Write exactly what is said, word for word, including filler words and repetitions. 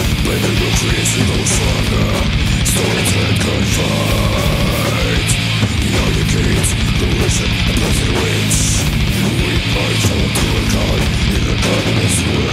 Baby, we'll create no saga. Stories that confide. We are the kids, the rich and the profit rich. We are so cool, God, in the communist world.